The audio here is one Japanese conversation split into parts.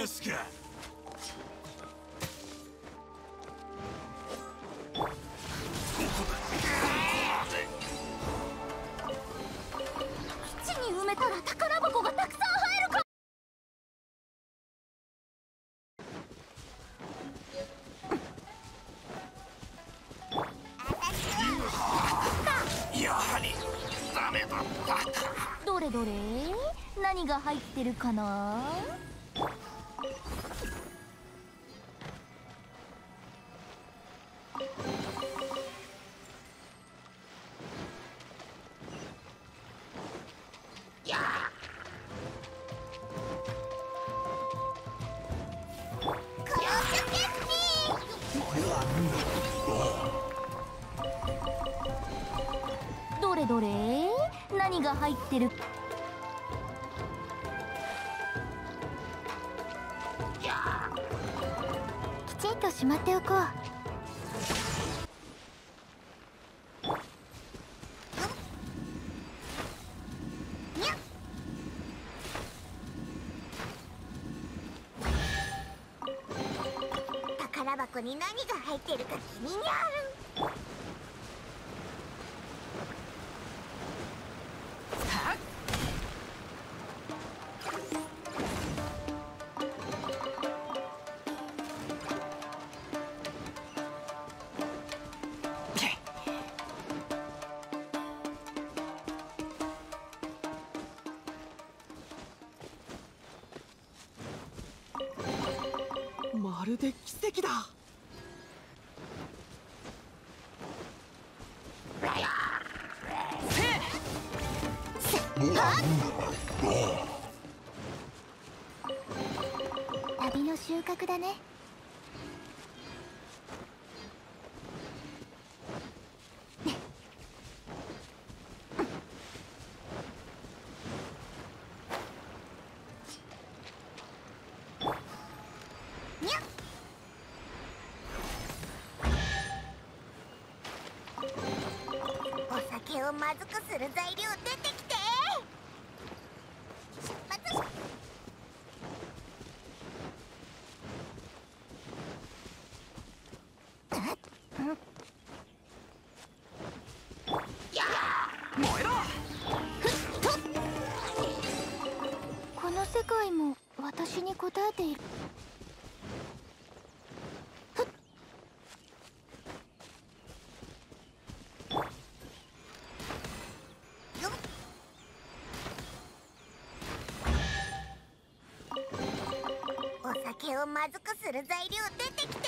ですか。ここだ。基地に埋めたら宝箱がたくさん入るか。やはりダメだった。どれどれ、何が入ってるかな。どれどれ、何が入ってる。きちんとしまっておこう。宝箱に何が入ってるか気になる。まるで奇跡だ。旅の収穫だね。まずくする材料出てきて。出発。燃えろ。この世界も私に答えている。手をまずくする材料出てきて。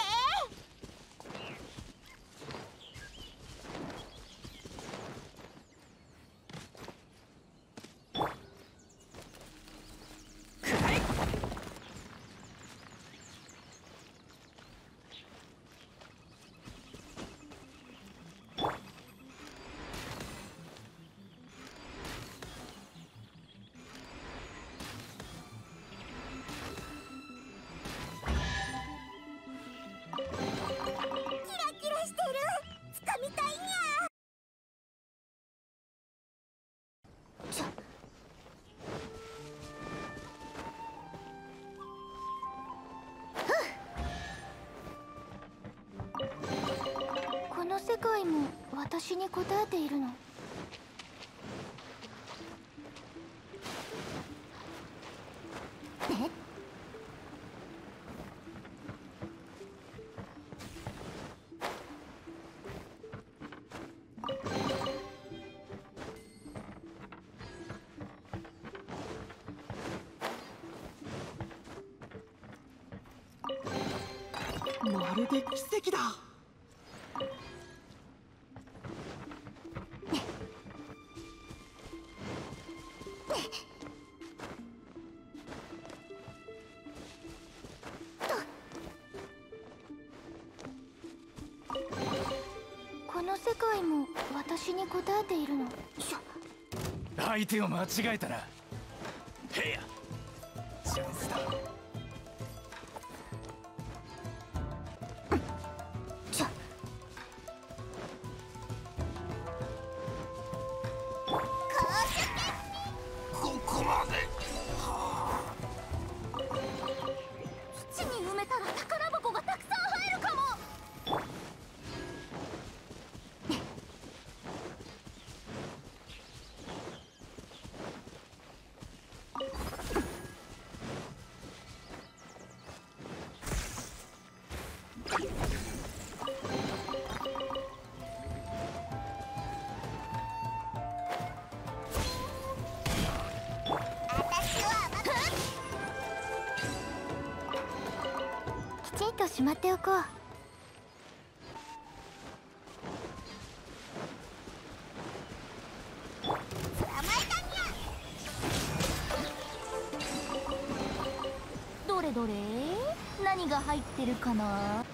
世界も私に答えているの。えっ、まるで奇跡だ。この世界も私に答えているの。相手を間違えたらヘイヤチャンスだ。ここまで。としまっておこう。どれどれ、何が入ってるかな。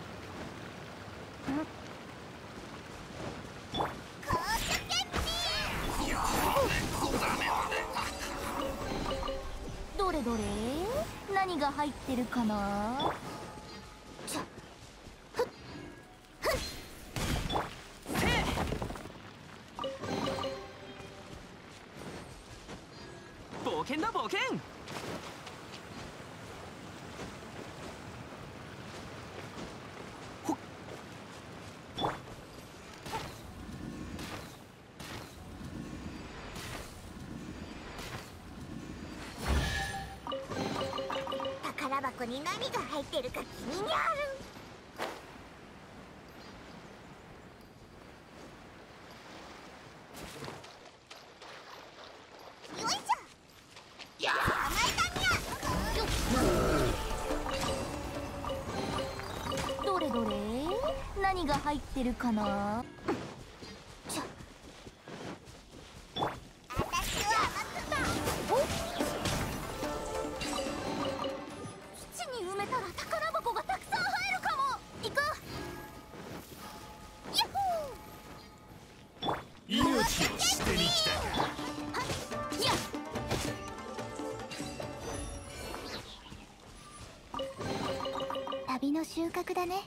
どれどれ、何が入ってるかな。冒険だ冒険。宝箱に何が入ってるか気になる。何が入ってるかな。旅の収穫だね。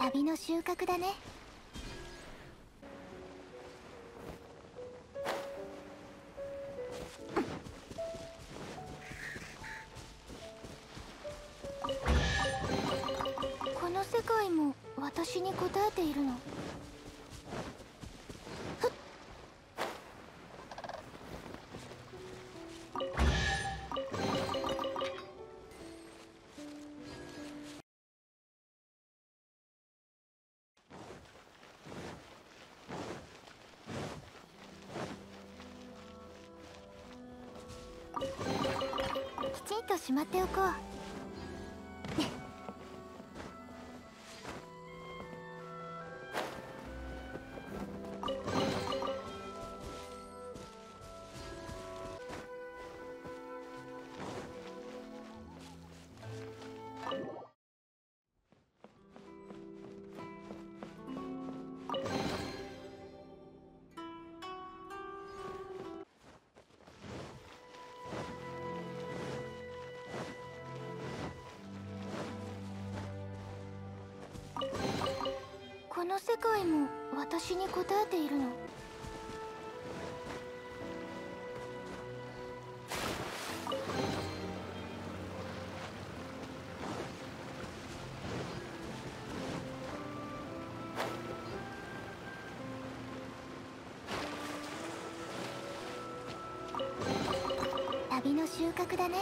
旅の収穫だね。この世界も私に答えているの。をしまっておこう。この世界も私に答えているの。旅の収穫だね。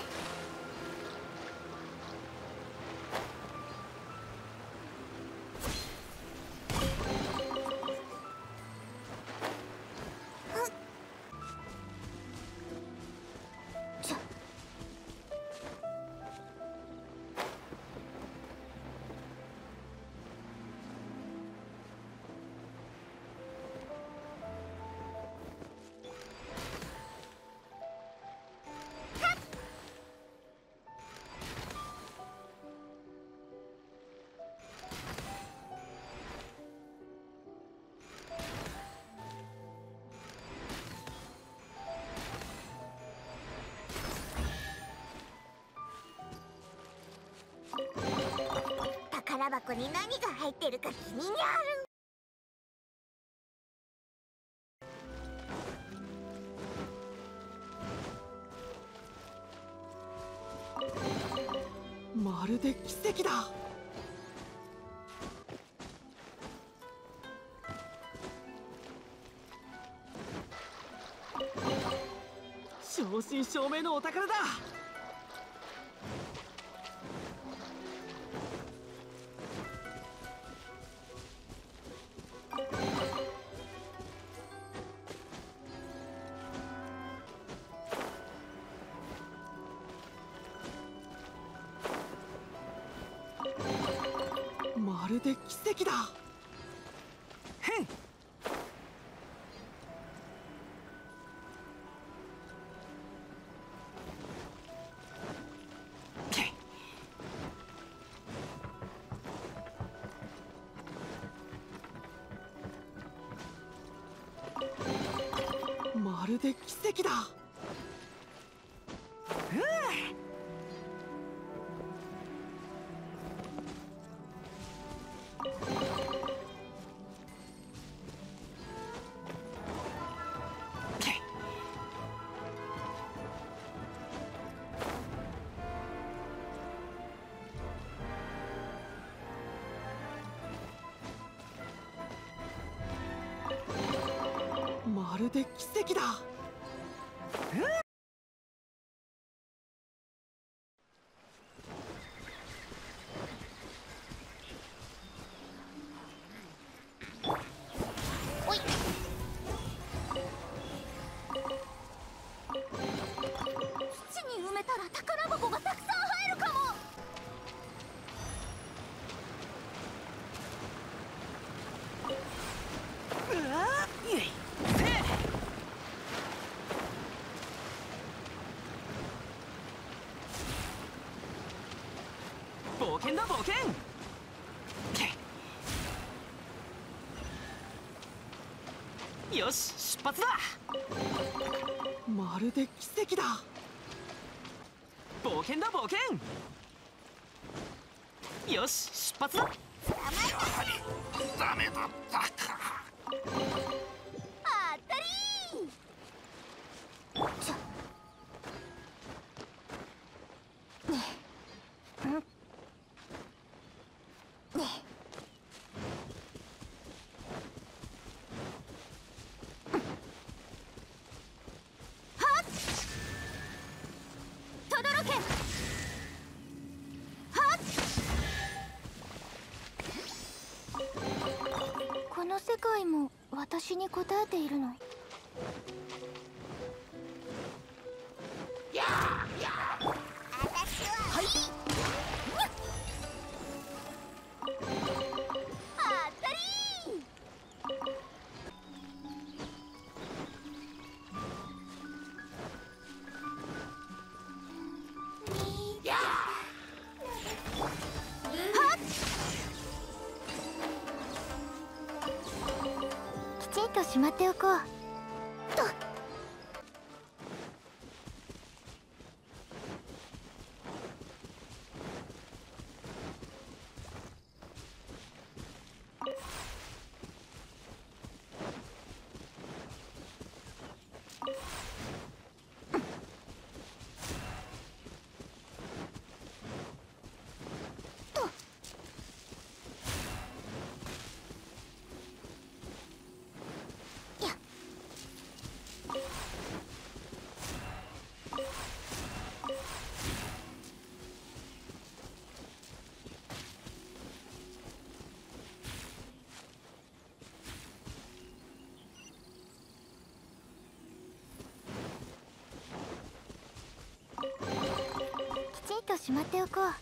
宝箱に何が入ってるか気になる。まるで奇跡だ。正真正銘のお宝だ。まるで奇跡だ。へん。まるで奇跡だ。うん。まるで奇跡だ。おい。土に埋めたら宝箱がたくさん入るかも。うわー、ゆい。冒険だ、冒険。よし、出発だ。まるで奇跡だ。冒険だ、冒険。よし、出発だ。やはりダメだったか。あったりー。世界も私に答えているの。やーやー、私しまっておこうと。しまっておこう。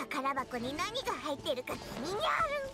宝箱に何が入ってるか気になる。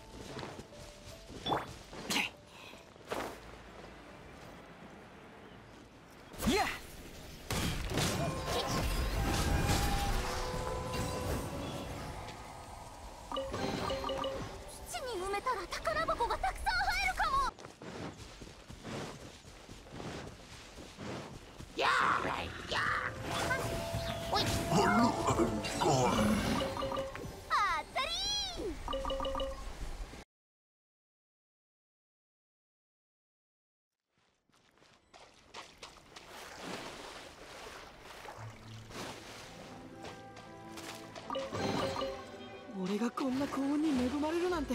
俺がこんな幸運に恵まれるなんて。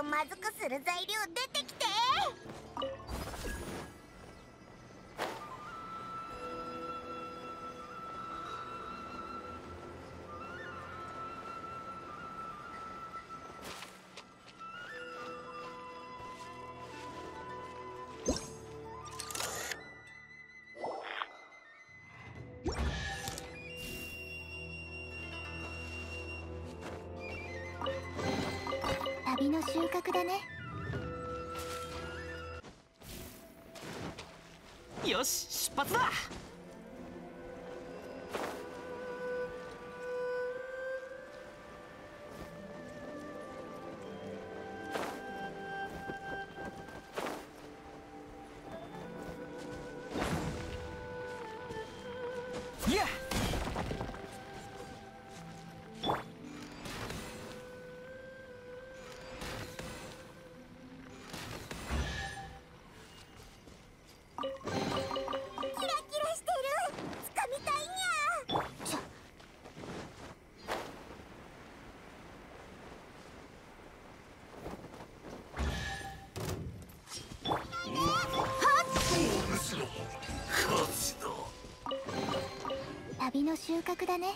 まずくする材料出てきて。旅の収穫だね。よし、出発だ。旅の収穫だね。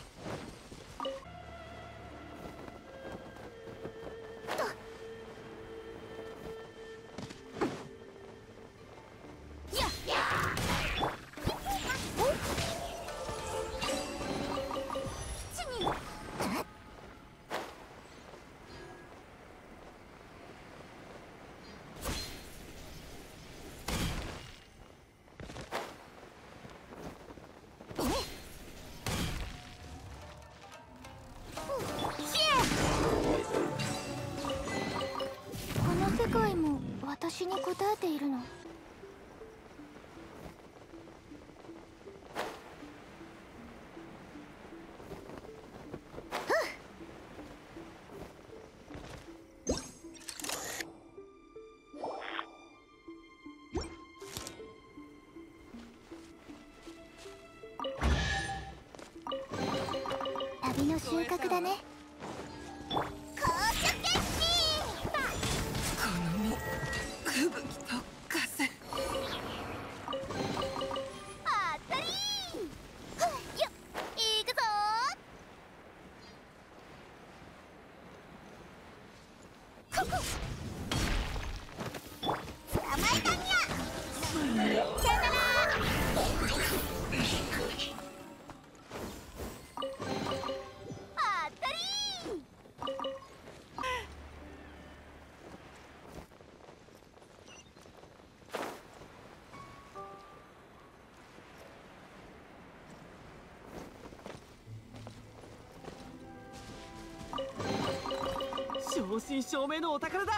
私に答えているの。旅の収穫だね。正真正銘のお宝だ。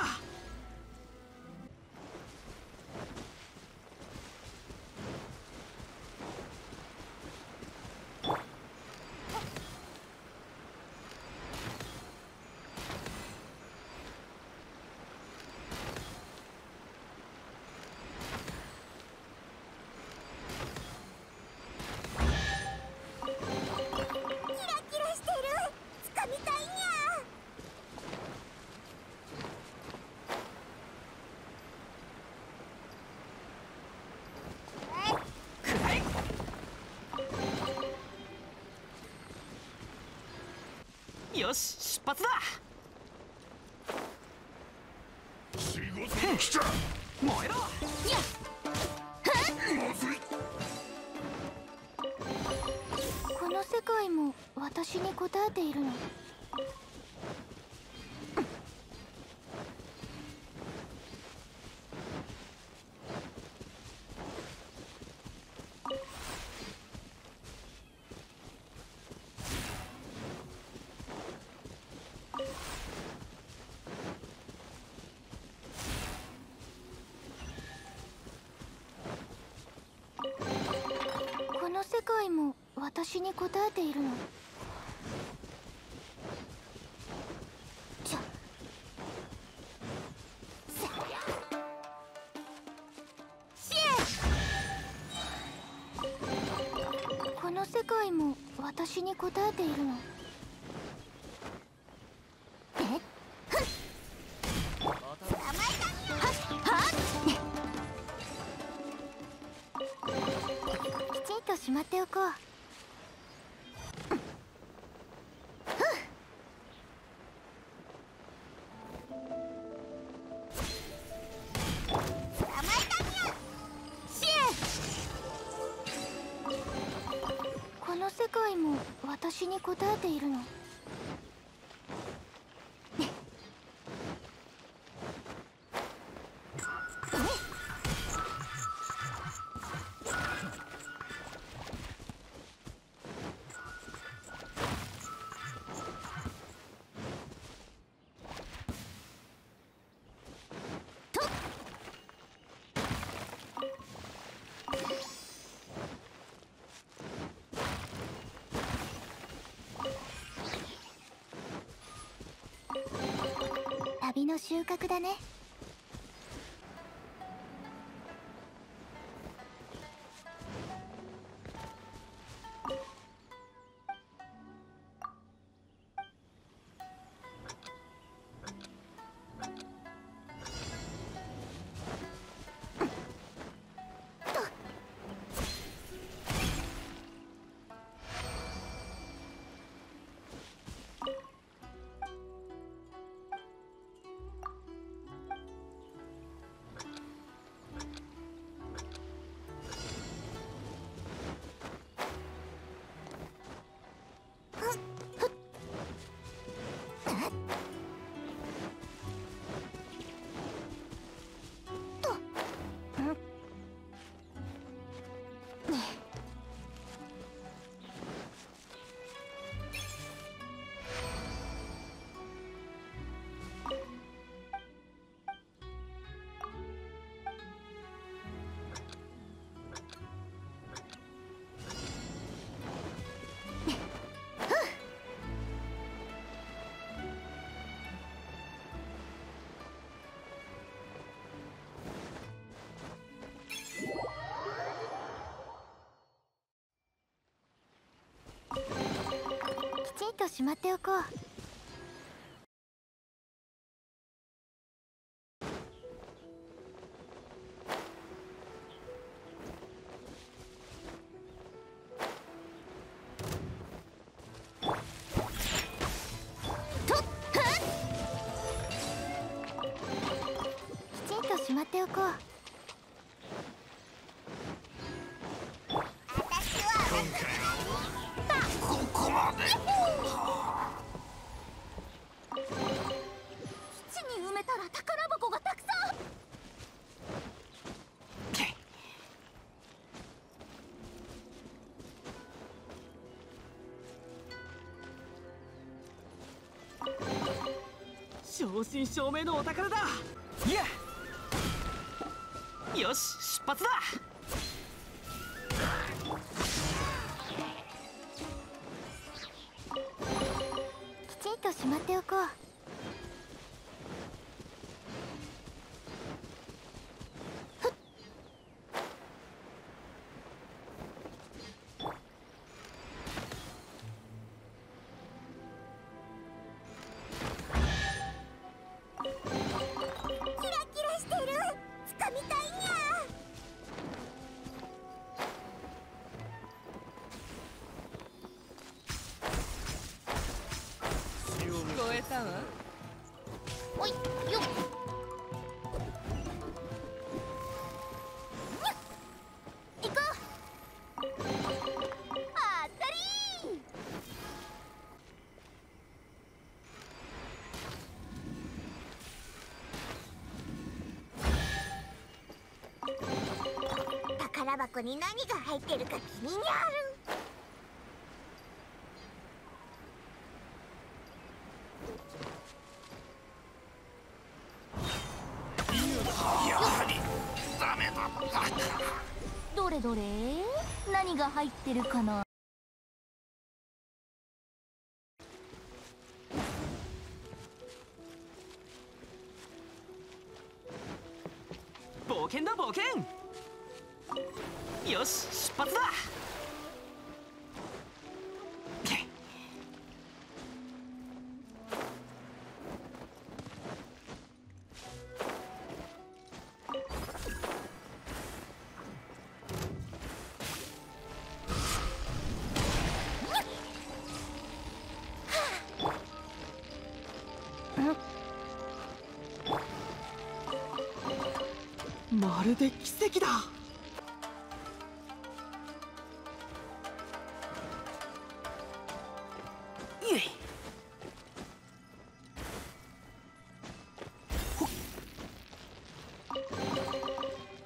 よし、出発だ。仕事が来た。燃えろ。まずい。この世界も私に答えているの。世界も私に答えているの。この世界も私に答えているの。しまっておこう。この世界も私に答えているの。旅の収穫だね。きちんとしまっておこう。きちんとしまっておこう。正真正銘のお宝だ。いや、よし、出発だ。きちんとしまっておこう。宝箱に何が入ってるか気になる。どれ何が入ってるかな。冒険だ冒険。よし出発だ。まるで奇跡だ。いえいほっ、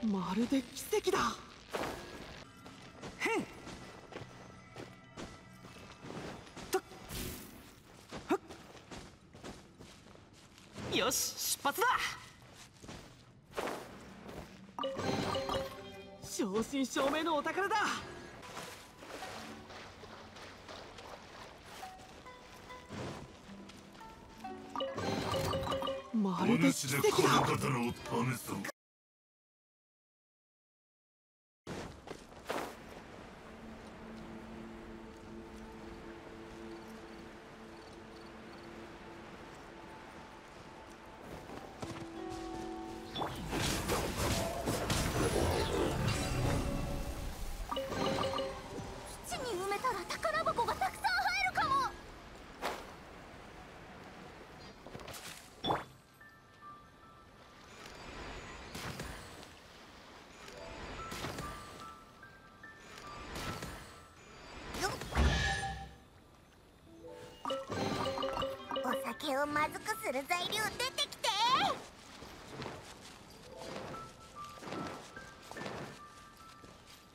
まるで奇跡だ。へんとっふっ、よし出発だ。正真正銘のお宝だ。まるで奇跡だ。手をまずくする材料出てきて。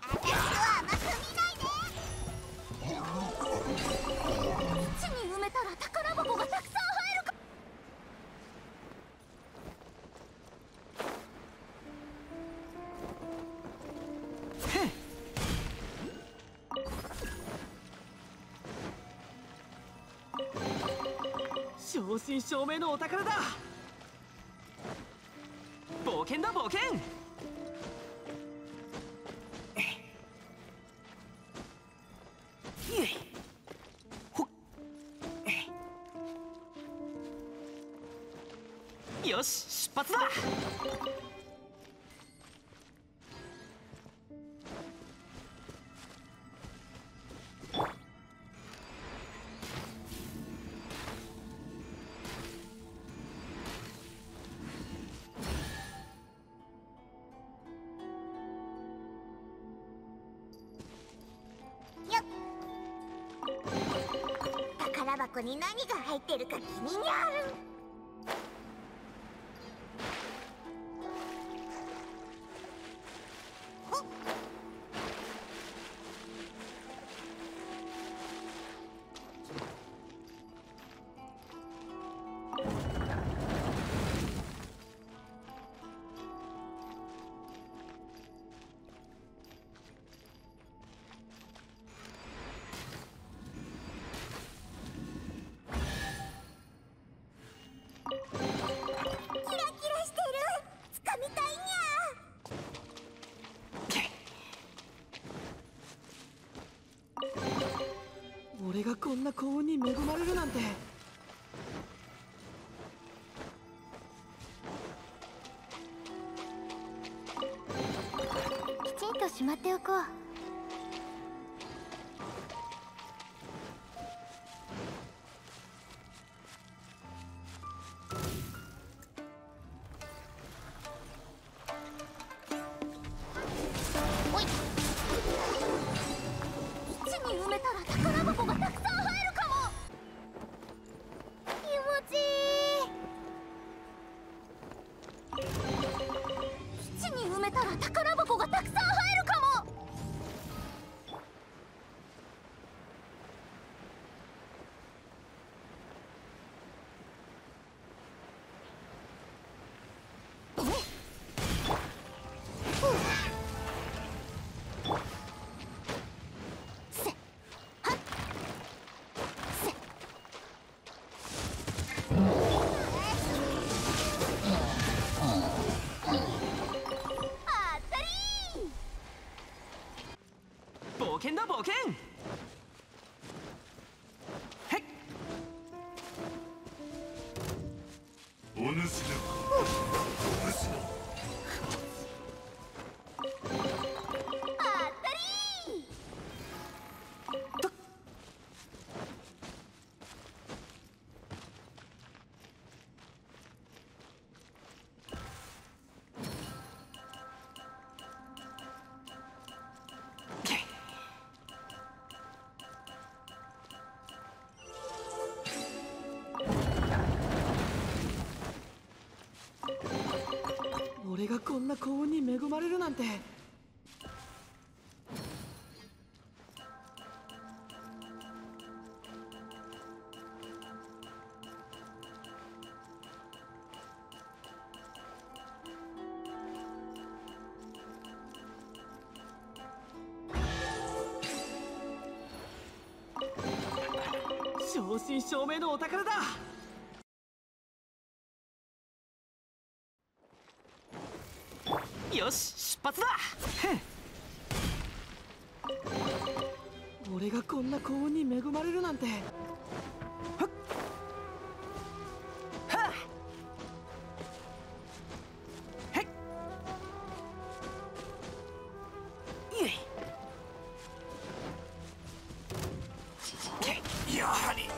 私は甘く見ないで。地に埋めたら宝箱がたくさん入るか。へっ。正真正銘のお宝だ。冒険だ冒険。ほっ、よし出発だ。宝箱に何が入ってるか気になる。ほっ、俺がこんな幸運に恵まれるなんて。きちんとしまっておこう。冒険だ冒険。へっ。お主だ。お主だ。あったり。と。俺がこんな幸運に恵まれるなんて。正真正銘のお宝だ。よし、出発だ。俺がこんな幸運に恵まれるなんて。やはり。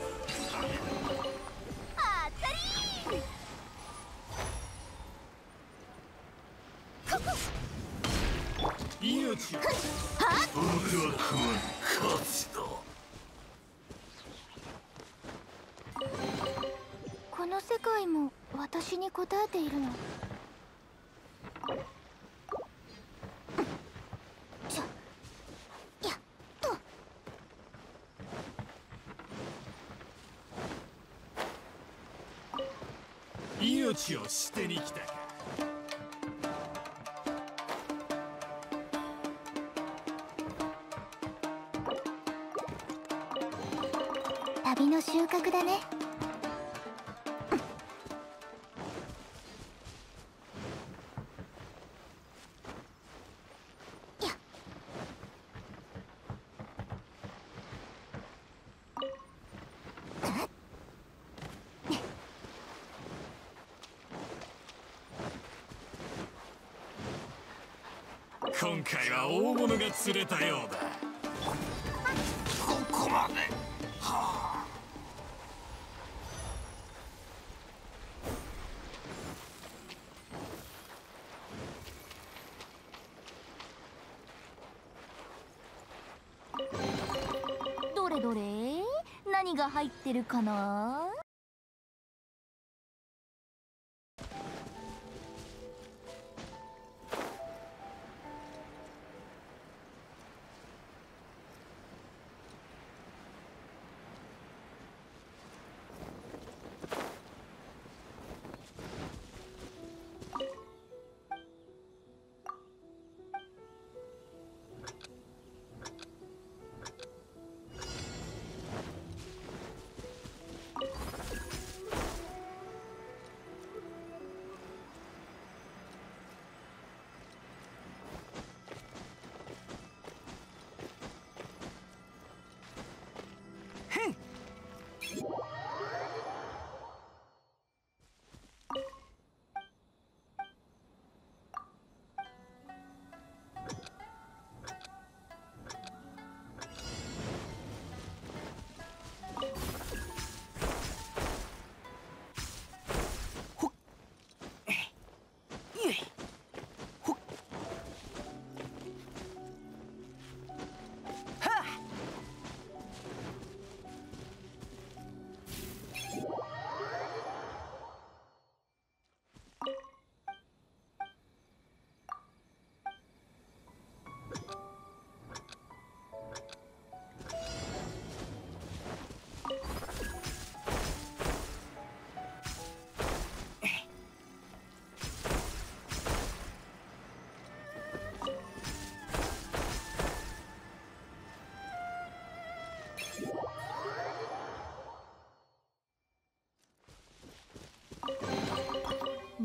命は勝ちだ。この世界も私に答えているの。命を捨てに来たか。旅の収穫だね。今回は大物が釣れたようだ。ここまで。はあ。どれ何が入ってるかな。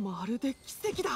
まるで奇跡だ。